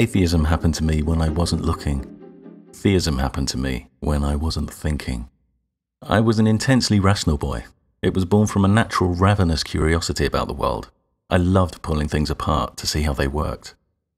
Atheism happened to me when I wasn't looking. Theism happened to me when I wasn't thinking. I was an intensely rational boy. It was born from a natural ravenous curiosity about the world. I loved pulling things apart to see how they worked.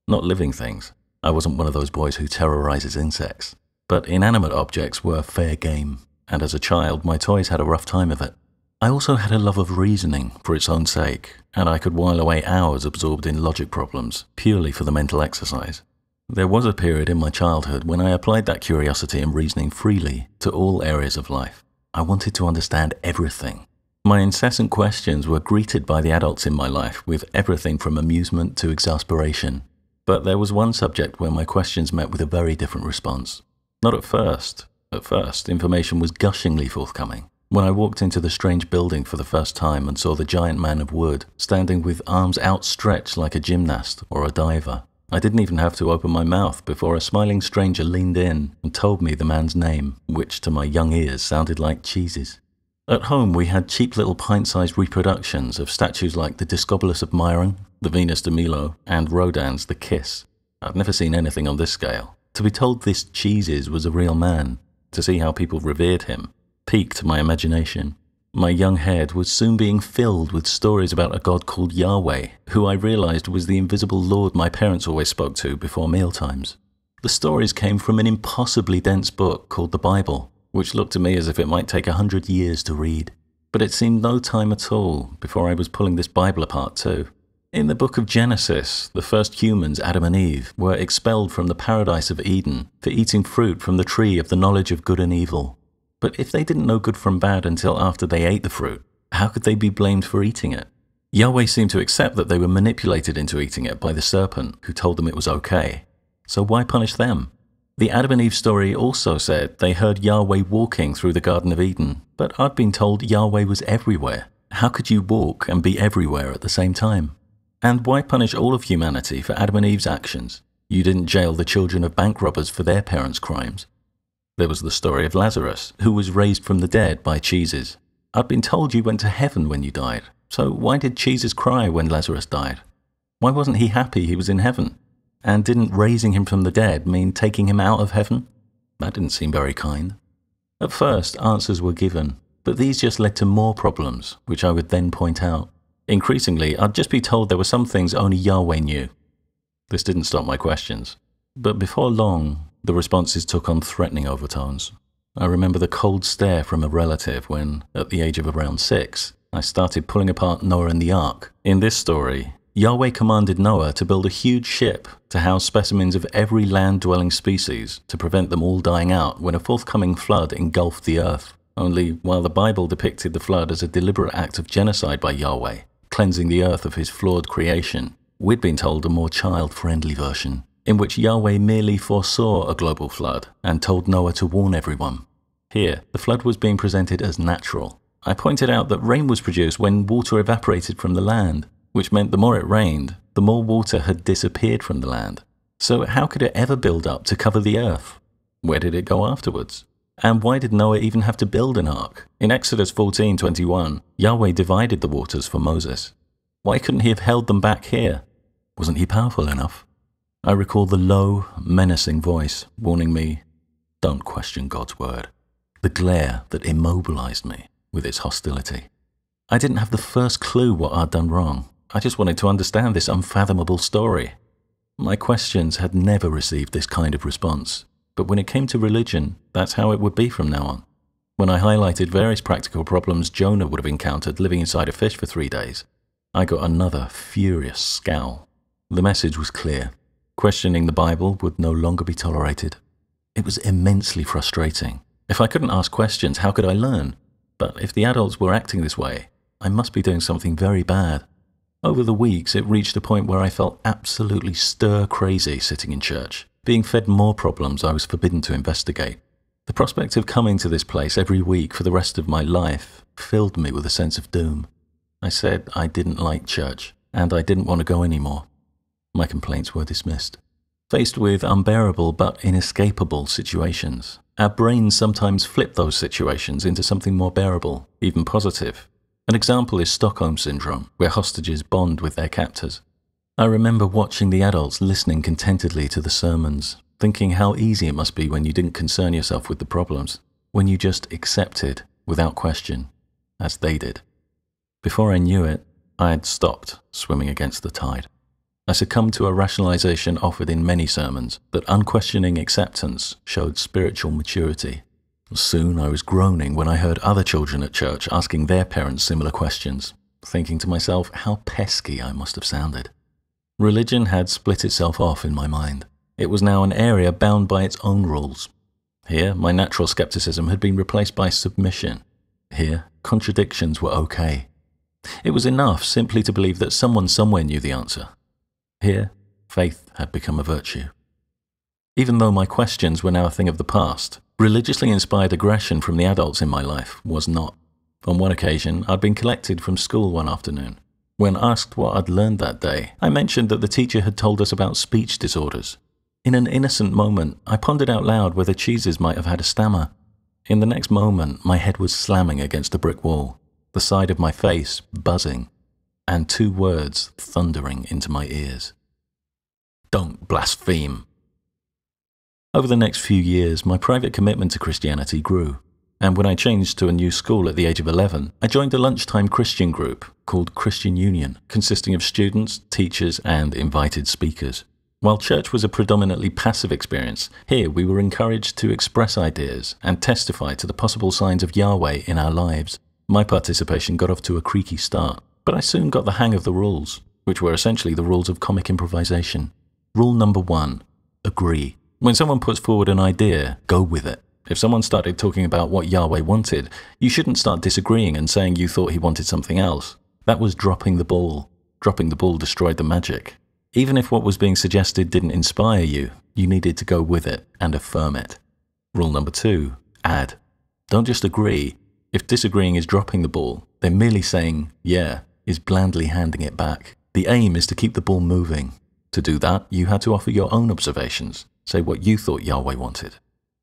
Not living things. I wasn't one of those boys who terrorizes insects. But inanimate objects were fair game, and as a child my toys had a rough time of it. I also had a love of reasoning for its own sake, and I could while away hours absorbed in logic problems, purely for the mental exercise. There was a period in my childhood when I applied that curiosity and reasoning freely to all areas of life. I wanted to understand everything. My incessant questions were greeted by the adults in my life with everything from amusement to exasperation. But there was one subject where my questions met with a very different response. Not at first. At first, information was gushingly forthcoming. When I walked into the strange building for the first time and saw the giant man of wood standing with arms outstretched like a gymnast or a diver, I didn't even have to open my mouth before a smiling stranger leaned in and told me the man's name, which to my young ears sounded like cheeses. At home we had cheap little pint-sized reproductions of statues like the Discobolus of Myron, the Venus de Milo, and Rodin's The Kiss. I've never seen anything on this scale. To be told this cheeses was a real man, to see how people revered him, piqued my imagination. My young head was soon being filled with stories about a god called Yahweh, who I realized was the invisible lord my parents always spoke to before mealtimes. The stories came from an impossibly dense book called the Bible, which looked to me as if it might take 100 years to read. But it seemed no time at all before I was pulling this Bible apart too. In the book of Genesis, the first humans, Adam and Eve, were expelled from the paradise of Eden for eating fruit from the tree of the knowledge of good and evil. But if they didn't know good from bad until after they ate the fruit, how could they be blamed for eating it? Yahweh seemed to accept that they were manipulated into eating it by the serpent, who told them it was okay. So why punish them? The Adam and Eve story also said they heard Yahweh walking through the Garden of Eden, but I'd been told Yahweh was everywhere. How could you walk and be everywhere at the same time? And why punish all of humanity for Adam and Eve's actions? You didn't jail the children of bank robbers for their parents' crimes. There was the story of Lazarus, who was raised from the dead by cheeses. I'd been told you went to heaven when you died, so why did cheeses cry when Lazarus died? Why wasn't he happy he was in heaven? And didn't raising him from the dead mean taking him out of heaven? That didn't seem very kind. At first, answers were given, but these just led to more problems, which I would then point out. Increasingly, I'd just be told there were some things only Yahweh knew. This didn't stop my questions. But before long, the responses took on threatening overtones. I remember the cold stare from a relative when, at the age of around 6, I started pulling apart Noah and the Ark. In this story, Yahweh commanded Noah to build a huge ship to house specimens of every land-dwelling species to prevent them all dying out when a forthcoming flood engulfed the earth. Only, while the Bible depicted the flood as a deliberate act of genocide by Yahweh, cleansing the earth of his flawed creation, we'd been told a more child-friendly version, in which Yahweh merely foresaw a global flood and told Noah to warn everyone. Here, the flood was being presented as natural. I pointed out that rain was produced when water evaporated from the land, which meant the more it rained, the more water had disappeared from the land. So how could it ever build up to cover the earth? Where did it go afterwards? And why did Noah even have to build an ark? In Exodus 14:21, Yahweh divided the waters for Moses. Why couldn't he have held them back here? Wasn't he powerful enough? I recall the low, menacing voice warning me, "Don't question God's word." The glare that immobilized me with its hostility. I didn't have the first clue what I'd done wrong. I just wanted to understand this unfathomable story. My questions had never received this kind of response, but when it came to religion, that's how it would be from now on. When I highlighted various practical problems Jonah would have encountered living inside a fish for 3 days, I got another furious scowl. The message was clear. Questioning the Bible would no longer be tolerated. It was immensely frustrating. If I couldn't ask questions, how could I learn? But if the adults were acting this way, I must be doing something very bad. Over the weeks, it reached a point where I felt absolutely stir-crazy sitting in church, being fed more problems I was forbidden to investigate. The prospect of coming to this place every week for the rest of my life filled me with a sense of doom. I said I didn't like church, and I didn't want to go anymore. My complaints were dismissed. Faced with unbearable but inescapable situations, our brains sometimes flip those situations into something more bearable, even positive. An example is Stockholm Syndrome, where hostages bond with their captors. I remember watching the adults listening contentedly to the sermons, thinking how easy it must be when you didn't concern yourself with the problems, when you just accepted without question, as they did. Before I knew it, I had stopped swimming against the tide. I succumbed to a rationalization offered in many sermons that unquestioning acceptance showed spiritual maturity. Soon I was groaning when I heard other children at church asking their parents similar questions, thinking to myself how pesky I must have sounded. Religion had split itself off in my mind. It was now an area bound by its own rules. Here, my natural skepticism had been replaced by submission. Here, contradictions were okay. It was enough simply to believe that someone somewhere knew the answer. Here, faith had become a virtue. Even though my questions were now a thing of the past, religiously inspired aggression from the adults in my life was not. On one occasion, I'd been collected from school one afternoon. When asked what I'd learned that day, I mentioned that the teacher had told us about speech disorders. In an innocent moment, I pondered out loud whether Cheeses might have had a stammer. In the next moment, my head was slamming against a brick wall, the side of my face buzzing, and two words thundering into my ears. Don't blaspheme. Over the next few years, my private commitment to Christianity grew, and when I changed to a new school at the age of 11, I joined a lunchtime Christian group called Christian Union, consisting of students, teachers, and invited speakers. While church was a predominantly passive experience, here we were encouraged to express ideas and testify to the possible signs of Yahweh in our lives. My participation got off to a creaky start, but I soon got the hang of the rules, which were essentially the rules of comic improvisation. Rule number one, agree. When someone puts forward an idea, go with it. If someone started talking about what Yahweh wanted, you shouldn't start disagreeing and saying you thought he wanted something else. That was dropping the ball. Dropping the ball destroyed the magic. Even if what was being suggested didn't inspire you, you needed to go with it and affirm it. Rule number two, add. Don't just agree. If disagreeing is dropping the ball, then merely saying, yeah, is blandly handing it back. The aim is to keep the ball moving. To do that, you had to offer your own observations. Say what you thought Yahweh wanted.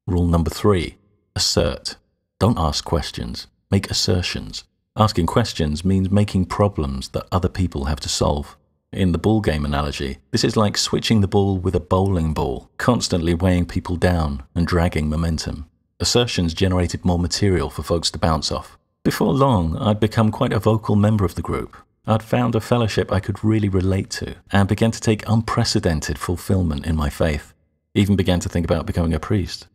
Rule number three, assert. Don't ask questions, make assertions. Asking questions means making problems that other people have to solve. In the ball game analogy, this is like switching the ball with a bowling ball, constantly weighing people down and dragging momentum. Assertions generated more material for folks to bounce off. Before long, I'd become quite a vocal member of the group. I'd found a fellowship I could really relate to and began to take unprecedented fulfillment in my faith. Even began to think about becoming a priest.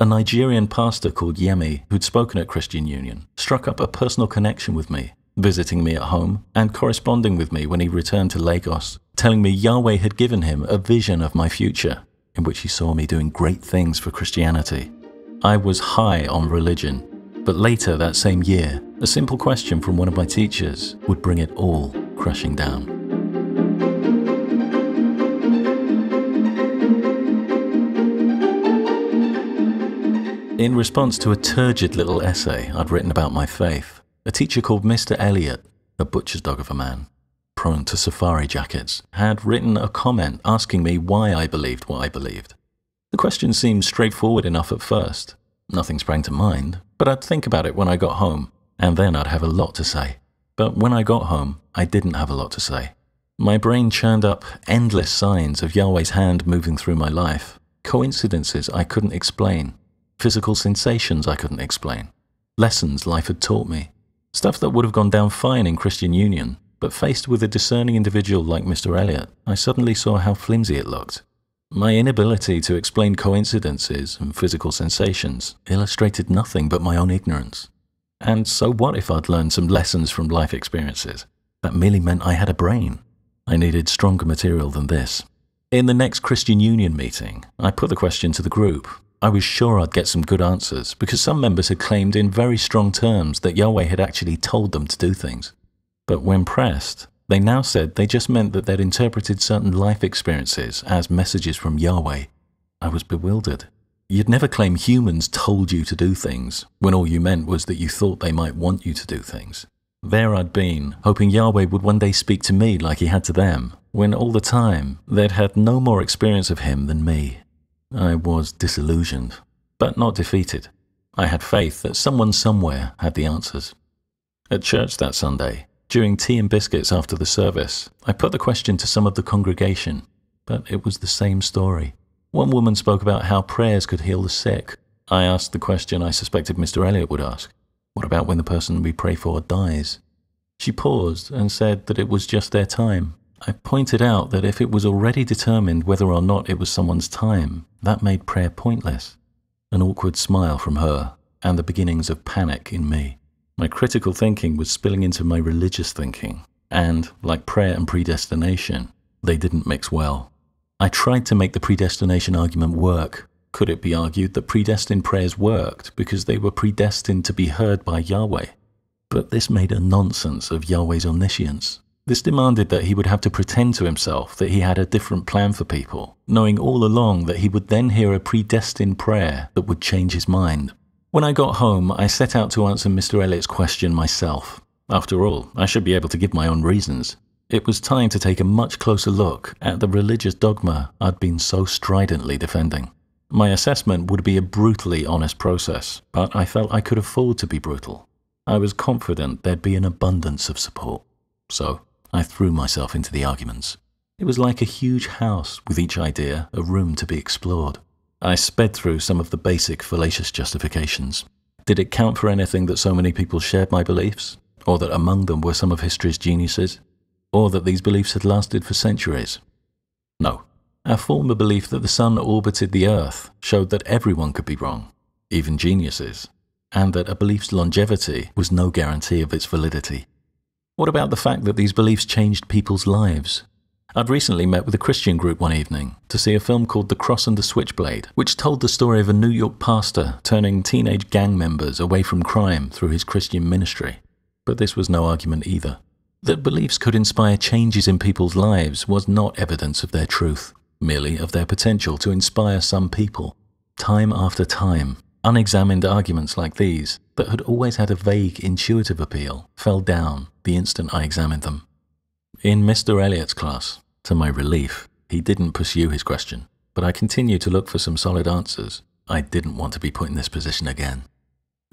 A Nigerian pastor called Yemi, who'd spoken at Christian Union, struck up a personal connection with me, visiting me at home and corresponding with me when he returned to Lagos, telling me Yahweh had given him a vision of my future, in which he saw me doing great things for Christianity. I was high on religion, but later that same year, a simple question from one of my teachers would bring it all crashing down. In response to a turgid little essay I'd written about my faith, a teacher called Mr. Elliot, a butcher's dog of a man, prone to safari jackets, had written a comment asking me why I believed what I believed. The question seemed straightforward enough at first. Nothing sprang to mind, but I'd think about it when I got home, and then I'd have a lot to say. But when I got home, I didn't have a lot to say. My brain churned up endless signs of Yahweh's hand moving through my life, coincidences I couldn't explain, physical sensations I couldn't explain, lessons life had taught me. Stuff that would have gone down fine in Christian Union, but faced with a discerning individual like Mr. Elliot, I suddenly saw how flimsy it looked. My inability to explain coincidences and physical sensations illustrated nothing but my own ignorance. And so what if I'd learned some lessons from life experiences? That merely meant I had a brain. I needed stronger material than this. In the next Christian Union meeting, I put the question to the group. I was sure I'd get some good answers, because some members had claimed in very strong terms that Yahweh had actually told them to do things. But when pressed, they now said they just meant that they'd interpreted certain life experiences as messages from Yahweh. I was bewildered. You'd never claim humans told you to do things, when all you meant was that you thought they might want you to do things. There I'd been, hoping Yahweh would one day speak to me like he had to them, when all the time they'd had no more experience of him than me. I was disillusioned, but not defeated. I had faith that someone somewhere had the answers. At church that Sunday, During tea and biscuits after the service, I put the question to some of the congregation, but it was the same story. One woman spoke about how prayers could heal the sick. I asked the question I suspected Mr. Elliot would ask. What about when the person we pray for dies? She paused and said that it was just their time. I pointed out that if it was already determined whether or not it was someone's time, that made prayer pointless. An awkward smile from her, and the beginnings of panic in me. My critical thinking was spilling into my religious thinking, and, like prayer and predestination, they didn't mix well. I tried to make the predestination argument work. Could it be argued that predestined prayers worked because they were predestined to be heard by Yahweh? But this made a nonsense of Yahweh's omniscience. This demanded that he would have to pretend to himself that he had a different plan for people, knowing all along that he would then hear a predestined prayer that would change his mind. When I got home, I set out to answer Mr. Elliot's question myself. After all, I should be able to give my own reasons. It was time to take a much closer look at the religious dogma I'd been so stridently defending. My assessment would be a brutally honest process, but I felt I could afford to be brutal. I was confident there'd be an abundance of support. So I threw myself into the arguments. It was like a huge house, with each idea a room to be explored. I sped through some of the basic fallacious justifications. Did it count for anything that so many people shared my beliefs? Or that among them were some of history's geniuses? Or that these beliefs had lasted for centuries? No. Our former belief that the sun orbited the earth showed that everyone could be wrong, even geniuses, and that a belief's longevity was no guarantee of its validity. What about the fact that these beliefs changed people's lives? I'd recently met with a Christian group one evening to see a film called The Cross and the Switchblade, which told the story of a New York pastor turning teenage gang members away from crime through his Christian ministry. But this was no argument either. That beliefs could inspire changes in people's lives was not evidence of their truth, merely of their potential to inspire some people. Time after time, unexamined arguments like these, that had always had a vague, intuitive appeal, fell down the instant I examined them. In Mr. Elliot's class, to my relief, he didn't pursue his question, but I continued to look for some solid answers. I didn't want to be put in this position again.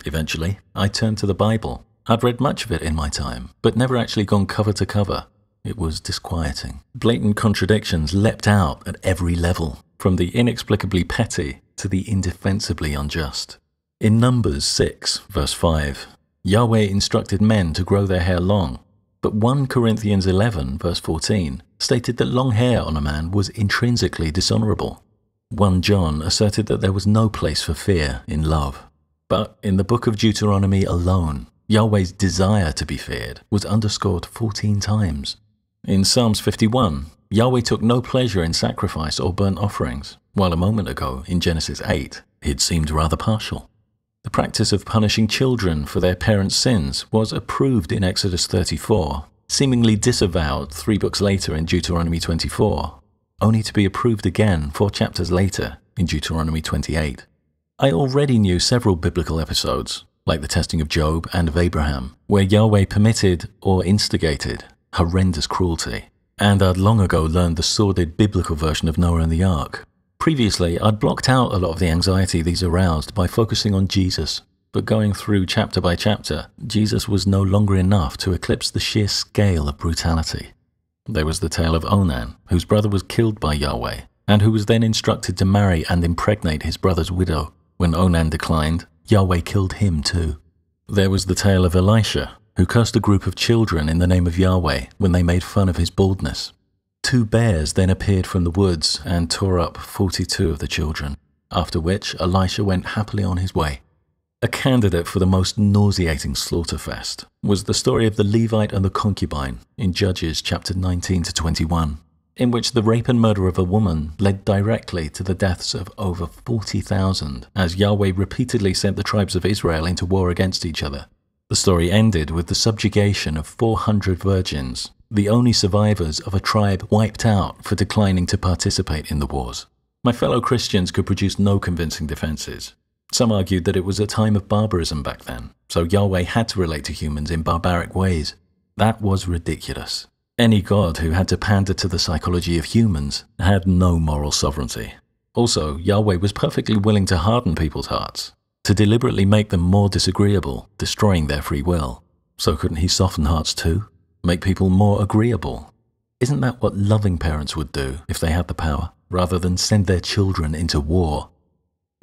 Eventually, I turned to the Bible. I'd read much of it in my time, but never actually gone cover to cover. It was disquieting. Blatant contradictions leapt out at every level, from the inexplicably petty to the indefensibly unjust. In Numbers 6, verse 5, Yahweh instructed men to grow their hair long, but 1 Corinthians 11, verse 14, stated that long hair on a man was intrinsically dishonorable. 1 John asserted that there was no place for fear in love. But in the book of Deuteronomy alone, Yahweh's desire to be feared was underscored 14 times. In Psalms 51, Yahweh took no pleasure in sacrifice or burnt offerings, while a moment ago, in Genesis 8, he'd seemed rather partial. The practice of punishing children for their parents' sins was approved in Exodus 34, seemingly disavowed 3 books later in Deuteronomy 24, only to be approved again 4 chapters later in Deuteronomy 28. I already knew several biblical episodes, like the testing of Job and of Abraham, where Yahweh permitted or instigated horrendous cruelty, and I'd long ago learned the sordid biblical version of Noah and the Ark. Previously, I'd blocked out a lot of the anxiety these aroused by focusing on Jesus, but going through chapter by chapter, Jesus was no longer enough to eclipse the sheer scale of brutality. There was the tale of Onan, whose brother was killed by Yahweh, and who was then instructed to marry and impregnate his brother's widow. When Onan declined, Yahweh killed him too. There was the tale of Elisha, who cursed a group of children in the name of Yahweh when they made fun of his baldness. 2 bears then appeared from the woods and tore up 42 of the children, after which Elisha went happily on his way. A candidate for the most nauseating slaughterfest was the story of the Levite and the concubine in Judges chapter 19 to 21, in which the rape and murder of a woman led directly to the deaths of over 40,000, as Yahweh repeatedly sent the tribes of Israel into war against each other. The story ended with the subjugation of 400 virgins, the only survivors of a tribe wiped out for declining to participate in the wars. My fellow Christians could produce no convincing defenses. Some argued that it was a time of barbarism back then, so Yahweh had to relate to humans in barbaric ways. That was ridiculous. Any god who had to pander to the psychology of humans had no moral sovereignty. Also, Yahweh was perfectly willing to harden people's hearts, to deliberately make them more disagreeable, destroying their free will. So couldn't he soften hearts too? make people more agreeable. Isn't that what loving parents would do if they had the power, rather than send their children into war?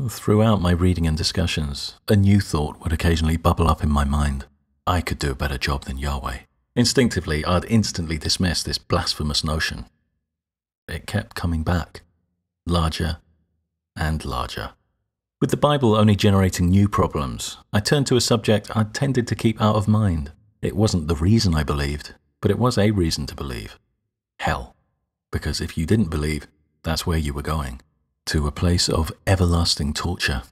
Throughout my reading and discussions, a new thought would occasionally bubble up in my mind. I could do a better job than Yahweh. Instinctively, I'd instantly dismiss this blasphemous notion. It kept coming back, larger and larger. With the Bible only generating new problems, I turned to a subject I tended to keep out of mind. It wasn't the reason I believed, but it was a reason to believe. Hell. Because if you didn't believe, that's where you were going. To a place of everlasting torture.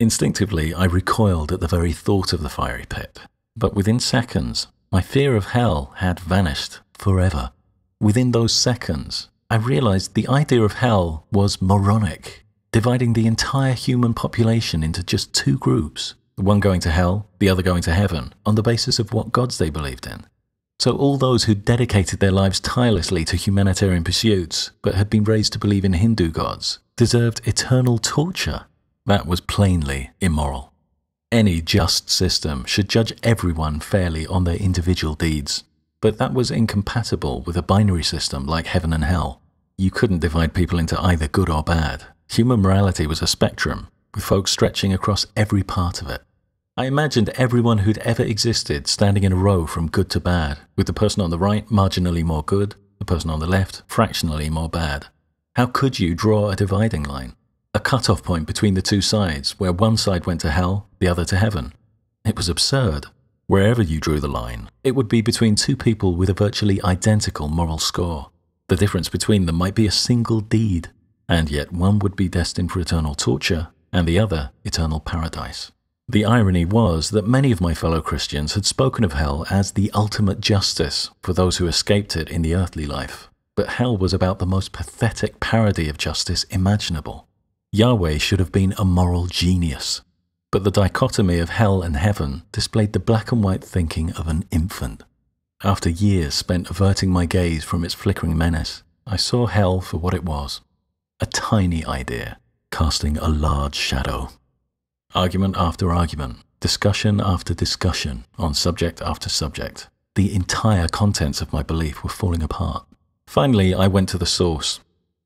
Instinctively, I recoiled at the very thought of the fiery pit. But within seconds, my fear of hell had vanished forever. Within those seconds, I realized the idea of hell was moronic, dividing the entire human population into just two groups, the one going to hell, the other going to heaven, on the basis of what gods they believed in. So all those who dedicated their lives tirelessly to humanitarian pursuits, but had been raised to believe in Hindu gods, deserved eternal torture. That was plainly immoral. Any just system should judge everyone fairly on their individual deeds, but that was incompatible with a binary system like heaven and hell. You couldn't divide people into either good or bad. Human morality was a spectrum, with folks stretching across every part of it. I imagined everyone who'd ever existed standing in a row from good to bad, with the person on the right marginally more good, the person on the left fractionally more bad. How could you draw a dividing line? A cut-off point between the two sides, where one side went to hell, the other to heaven. It was absurd. Wherever you drew the line, it would be between two people with a virtually identical moral score. The difference between them might be a single deed, and yet one would be destined for eternal torture, and the other eternal paradise. The irony was that many of my fellow Christians had spoken of hell as the ultimate justice for those who escaped it in the earthly life, but hell was about the most pathetic parody of justice imaginable. Yahweh should have been a moral genius, but the dichotomy of hell and heaven displayed the black and white thinking of an infant. After years spent averting my gaze from its flickering menace, I saw hell for what it was, a tiny idea, casting a large shadow. Argument after argument, discussion after discussion, on subject after subject, the entire contents of my belief were falling apart. Finally, I went to the source,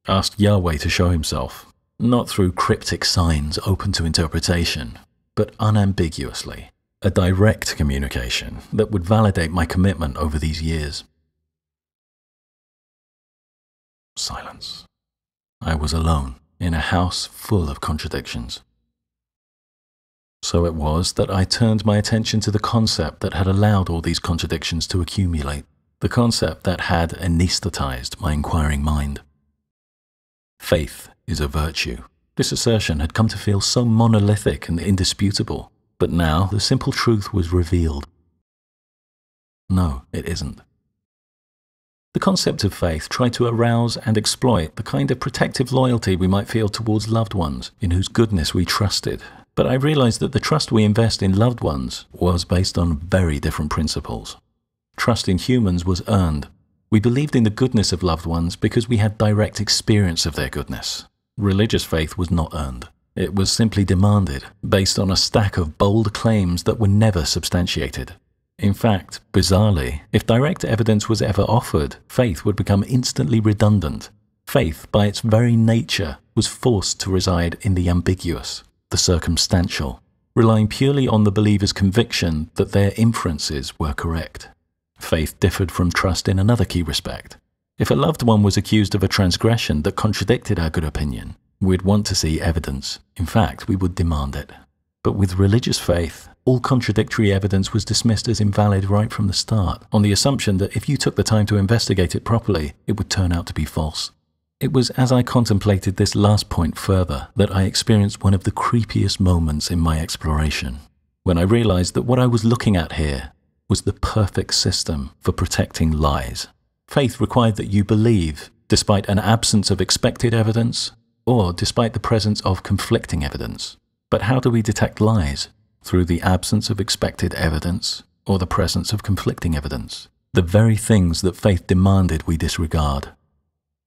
asked Yahweh to show himself. Not through cryptic signs open to interpretation, but unambiguously. A direct communication that would validate my commitment over these years. Silence. I was alone, in a house full of contradictions. So it was that I turned my attention to the concept that had allowed all these contradictions to accumulate. The concept that had anesthetized my inquiring mind. Faith is a virtue. This assertion had come to feel so monolithic and indisputable, but now the simple truth was revealed. No, it isn't. The concept of faith tried to arouse and exploit the kind of protective loyalty we might feel towards loved ones in whose goodness we trusted, but I realized that the trust we invest in loved ones was based on very different principles. Trust in humans was earned. We believed in the goodness of loved ones because we had direct experience of their goodness. Religious faith was not earned. It was simply demanded, based on a stack of bold claims that were never substantiated. In fact, bizarrely, if direct evidence was ever offered, faith would become instantly redundant. Faith, by its very nature, was forced to reside in the ambiguous, the circumstantial, relying purely on the believer's conviction that their inferences were correct. Faith differed from trust in another key respect. If a loved one was accused of a transgression that contradicted our good opinion, we'd want to see evidence. In fact, we would demand it. But with religious faith, all contradictory evidence was dismissed as invalid right from the start, on the assumption that if you took the time to investigate it properly, it would turn out to be false. It was as I contemplated this last point further that I experienced one of the creepiest moments in my exploration, when I realized that what I was looking at here was the perfect system for protecting lies. Faith required that you believe, despite an absence of expected evidence, or despite the presence of conflicting evidence. But how do we detect lies? Through the absence of expected evidence, or the presence of conflicting evidence. The very things that faith demanded we disregard.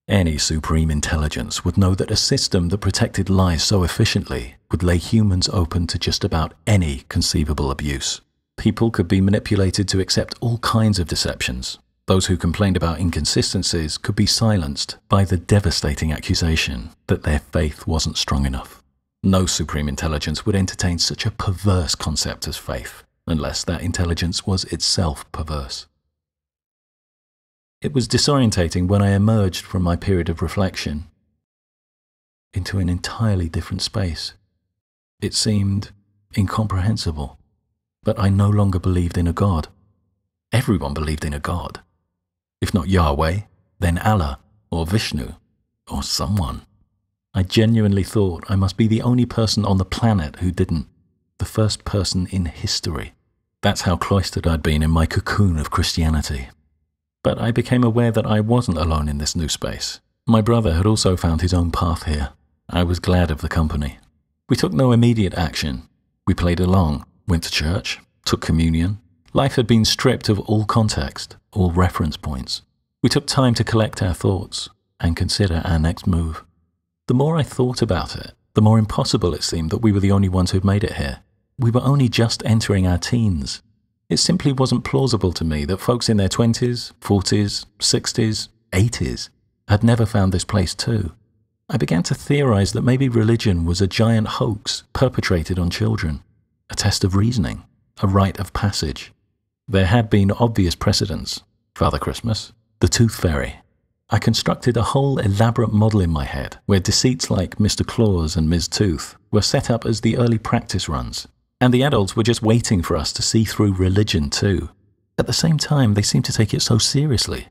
Any supreme intelligence would know that a system that protected lies so efficiently would lay humans open to just about any conceivable abuse. People could be manipulated to accept all kinds of deceptions. Those who complained about inconsistencies could be silenced by the devastating accusation that their faith wasn't strong enough. No supreme intelligence would entertain such a perverse concept as faith, unless that intelligence was itself perverse. It was disorientating when I emerged from my period of reflection into an entirely different space. It seemed incomprehensible, but I no longer believed in a God. Everyone believed in a God. If not Yahweh, then Allah, or Vishnu, or someone. I genuinely thought I must be the only person on the planet who didn't. The first person in history. That's how cloistered I'd been in my cocoon of Christianity. But I became aware that I wasn't alone in this new space. My brother had also found his own path here. I was glad of the company. We took no immediate action. We played along, went to church, took communion. Life had been stripped of all context, all reference points. We took time to collect our thoughts and consider our next move. The more I thought about it, the more impossible it seemed that we were the only ones who'd made it here. We were only just entering our teens. It simply wasn't plausible to me that folks in their 20s, 40s, 60s, 80s had never found this place too. I began to theorize that maybe religion was a giant hoax perpetrated on children, a test of reasoning, a rite of passage. There had been obvious precedents. Father Christmas, the Tooth Fairy. I constructed a whole elaborate model in my head where deceits like Mr. Claus and Ms. Tooth were set up as the early practice runs, and the adults were just waiting for us to see through religion too. At the same time, they seemed to take it so seriously.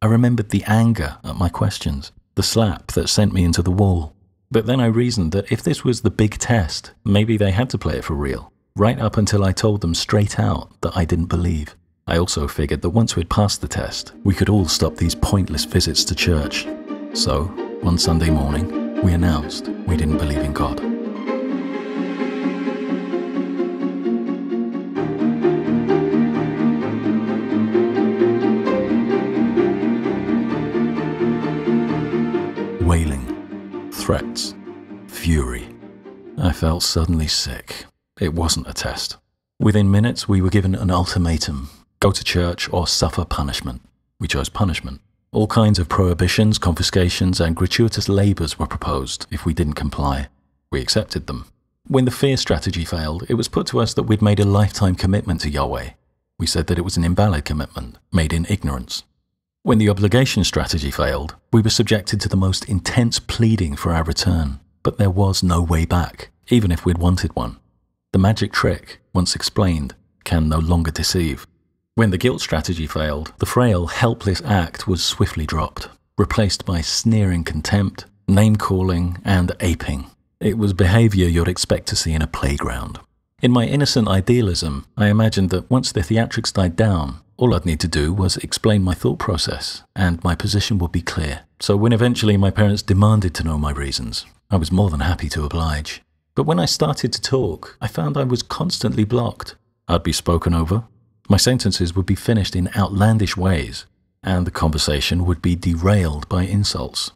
I remembered the anger at my questions, the slap that sent me into the wall. But then I reasoned that if this was the big test, maybe they had to play it for real, right up until I told them straight out that I didn't believe. I also figured that once we'd passed the test, we could all stop these pointless visits to church. So, one Sunday morning, we announced we didn't believe in God. Wailing, threats, fury. I felt suddenly sick. It wasn't a test. Within minutes, we were given an ultimatum. Go to church or suffer punishment. We chose punishment. All kinds of prohibitions, confiscations, and gratuitous labours were proposed if we didn't comply. We accepted them. When the fear strategy failed, it was put to us that we'd made a lifetime commitment to Yahweh. We said that it was an invalid commitment, made in ignorance. When the obligation strategy failed, we were subjected to the most intense pleading for our return. But there was no way back, even if we'd wanted one. The magic trick, once explained, can no longer deceive. When the guilt strategy failed, the frail, helpless act was swiftly dropped, replaced by sneering contempt, name-calling, and aping. It was behaviour you'd expect to see in a playground. In my innocent idealism, I imagined that once the theatrics died down, all I'd need to do was explain my thought process, and my position would be clear. So when eventually my parents demanded to know my reasons, I was more than happy to oblige. But when I started to talk, I found I was constantly blocked. I'd be spoken over. My sentences would be finished in outlandish ways, and the conversation would be derailed by insults.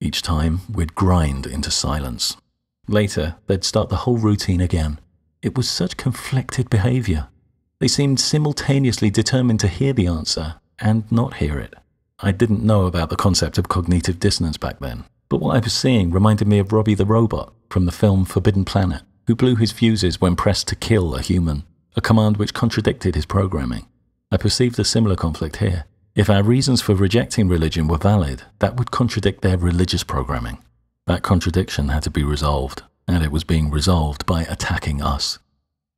Each time, we'd grind into silence. Later, they'd start the whole routine again. It was such conflicted behaviour. They seemed simultaneously determined to hear the answer and not hear it. I didn't know about the concept of cognitive dissonance back then, but what I was seeing reminded me of Robbie the Robot from the film Forbidden Planet, who blew his fuses when pressed to kill a human. A command which contradicted his programming. I perceived a similar conflict here. If our reasons for rejecting religion were valid, that would contradict their religious programming. That contradiction had to be resolved, and it was being resolved by attacking us.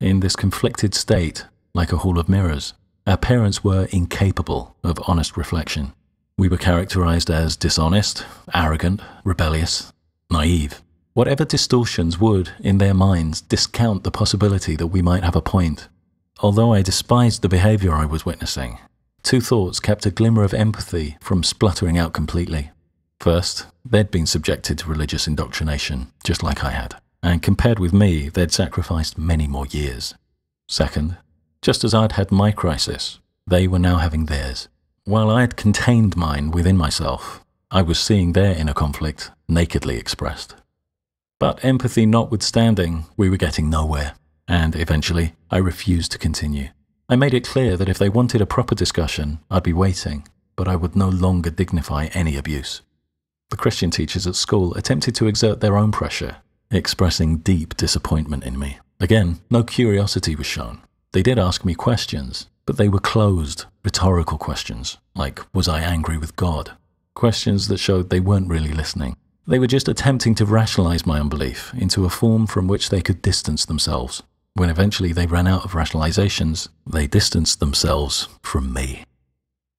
In this conflicted state, like a hall of mirrors, our parents were incapable of honest reflection. We were characterized as dishonest, arrogant, rebellious, naive. Whatever distortions would, in their minds, discount the possibility that we might have a point. Although I despised the behaviour I was witnessing, two thoughts kept a glimmer of empathy from spluttering out completely. First, they'd been subjected to religious indoctrination, just like I had, and compared with me, they'd sacrificed many more years. Second, just as I'd had my crisis, they were now having theirs. While I'd contained mine within myself, I was seeing their inner conflict nakedly expressed. But empathy notwithstanding, we were getting nowhere, and eventually, I refused to continue. I made it clear that if they wanted a proper discussion, I'd be waiting, but I would no longer dignify any abuse. The Christian teachers at school attempted to exert their own pressure, expressing deep disappointment in me. Again, no curiosity was shown. They did ask me questions, but they were closed, rhetorical questions, like, was I angry with God? Questions that showed they weren't really listening. They were just attempting to rationalize my unbelief into a form from which they could distance themselves. When eventually they ran out of rationalizations, they distanced themselves from me.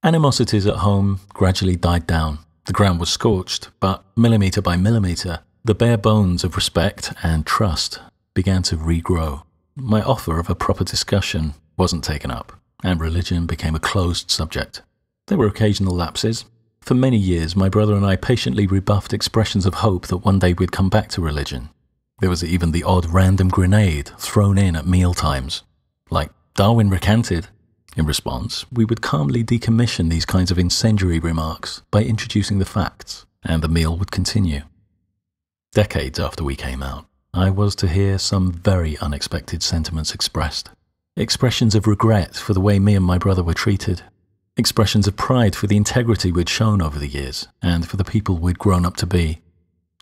Animosities at home gradually died down. The ground was scorched, but millimeter by millimeter, the bare bones of respect and trust began to regrow. My offer of a proper discussion wasn't taken up, and religion became a closed subject. There were occasional lapses. For many years, my brother and I patiently rebuffed expressions of hope that one day we'd come back to religion. There was even the odd random grenade thrown in at mealtimes, like Darwin recanted. In response, we would calmly decommission these kinds of incendiary remarks by introducing the facts, and the meal would continue. Decades after we came out, I was to hear some very unexpected sentiments expressed. Expressions of regret for the way me and my brother were treated. Expressions of pride for the integrity we'd shown over the years, and for the people we'd grown up to be.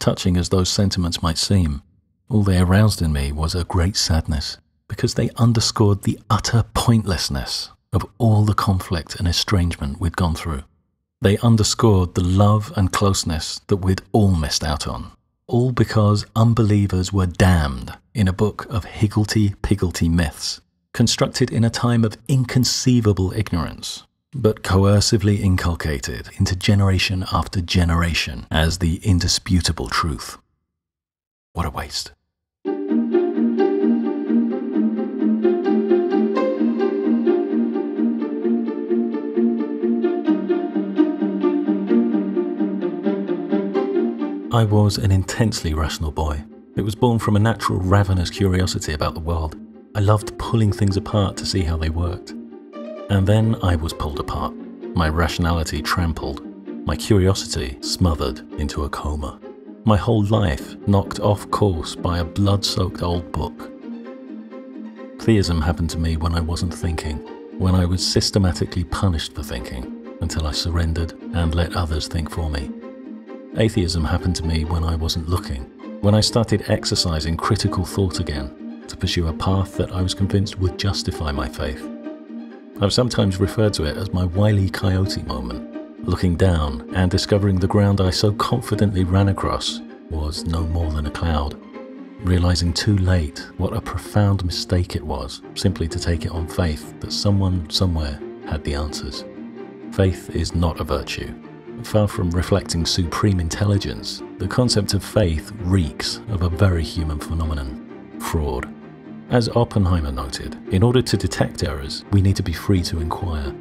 Touching as those sentiments might seem, all they aroused in me was a great sadness, because they underscored the utter pointlessness of all the conflict and estrangement we'd gone through. They underscored the love and closeness that we'd all missed out on, all because unbelievers were damned in a book of higgledy-piggledy myths, constructed in a time of inconceivable ignorance, but coercively inculcated into generation after generation as the indisputable truth. What a waste. I was an intensely rational boy. It was born from a natural ravenous curiosity about the world. I loved pulling things apart to see how they worked. And then I was pulled apart, my rationality trampled, my curiosity smothered into a coma, my whole life knocked off course by a blood-soaked old book. Theism happened to me when I wasn't thinking, when I was systematically punished for thinking, until I surrendered and let others think for me. Atheism happened to me when I wasn't looking, when I started exercising critical thought again, to pursue a path that I was convinced would justify my faith. I've sometimes referred to it as my Wile E. Coyote moment, looking down and discovering the ground I so confidently ran across was no more than a cloud, realizing too late what a profound mistake it was simply to take it on faith that someone somewhere had the answers. Faith is not a virtue. Far from reflecting supreme intelligence, the concept of faith reeks of a very human phenomenon, fraud. As Oppenheimer noted, in order to detect errors, we need to be free to inquire.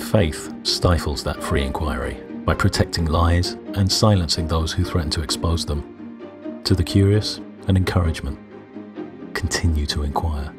Faith stifles that free inquiry by protecting lies and silencing those who threaten to expose them. To the curious, an encouragement. Continue to inquire.